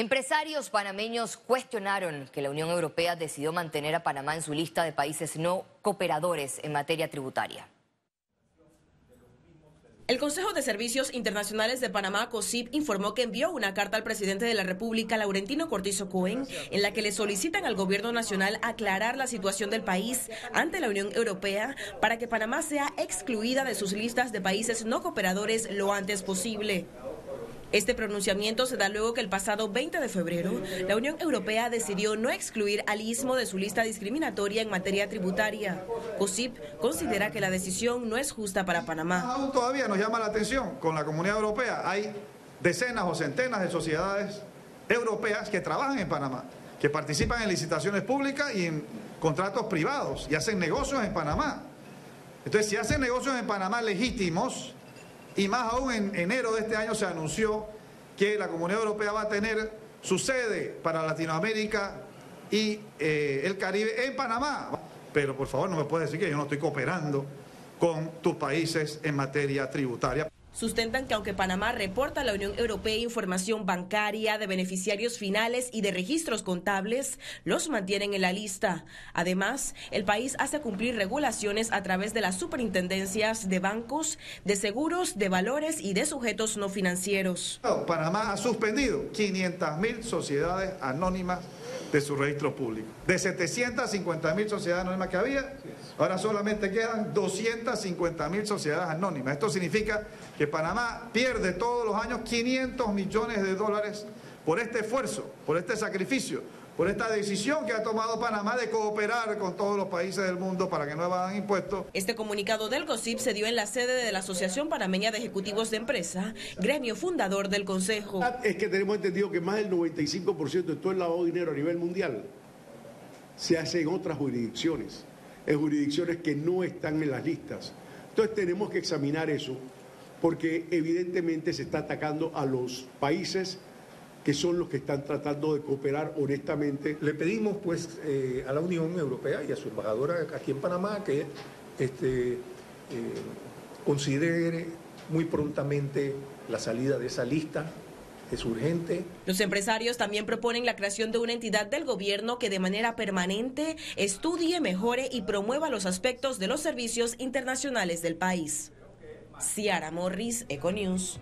Empresarios panameños cuestionaron que la Unión Europea decidió mantener a Panamá en su lista de países no cooperadores en materia tributaria. El Consejo de Servicios Internacionales de Panamá, COSIP, informó que envió una carta al presidente de la República, Laurentino Cortizo Cohen, en la que le solicitan al gobierno nacional aclarar la situación del país ante la Unión Europea para que Panamá sea excluida de sus listas de países no cooperadores lo antes posible. Este pronunciamiento se da luego que el pasado 20 de febrero la Unión Europea decidió no excluir al Istmo de su lista discriminatoria en materia tributaria. COSIP considera que la decisión no es justa para Panamá. Aún todavía nos llama la atención, con la Comunidad Europea hay decenas o centenas de sociedades europeas que trabajan en Panamá, que participan en licitaciones públicas y en contratos privados y hacen negocios en Panamá. Entonces, si hacen negocios en Panamá legítimos, y más aún en enero de este año se anunció que la Comunidad Europea va a tener su sede para Latinoamérica y el Caribe en Panamá. Pero por favor no me puedes decir que yo no estoy cooperando con tus países en materia tributaria. Sustentan que aunque Panamá reporta a la Unión Europea información bancaria, de beneficiarios finales y de registros contables, los mantienen en la lista. Además, el país hace cumplir regulaciones a través de las superintendencias de bancos, de seguros, de valores y de sujetos no financieros. Panamá ha suspendido 500.000 sociedades anónimas de su registro público. De 750.000 sociedades anónimas que había, ahora solamente quedan 250.000 sociedades anónimas. Esto significa que Panamá pierde todos los años $500 millones por este esfuerzo, por este sacrificio, por esta decisión que ha tomado Panamá de cooperar con todos los países del mundo para que no evadan impuestos. Este comunicado del COSIP se dio en la sede de la Asociación Panameña de Ejecutivos de Empresa, gremio fundador del Consejo. Es que tenemos entendido que más del 95% de todo el lavado de dinero a nivel mundial se hace en otras jurisdicciones, en jurisdicciones que no están en las listas. Entonces tenemos que examinar eso, porque evidentemente se está atacando a los países que son los que están tratando de cooperar honestamente. Le pedimos pues a la Unión Europea y a su embajadora aquí en Panamá que considere muy prontamente la salida de esa lista. Es urgente. Los empresarios también proponen la creación de una entidad del gobierno que de manera permanente estudie, mejore y promueva los aspectos de los servicios internacionales del país. Ciara Morris, Econews.